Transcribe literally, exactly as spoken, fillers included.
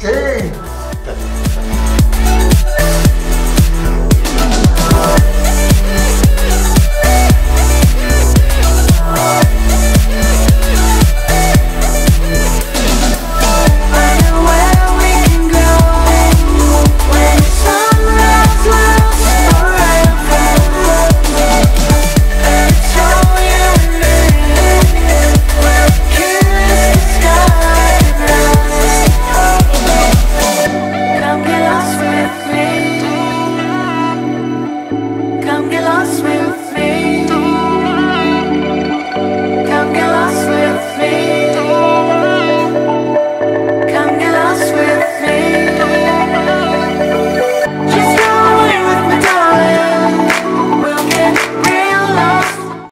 Hey!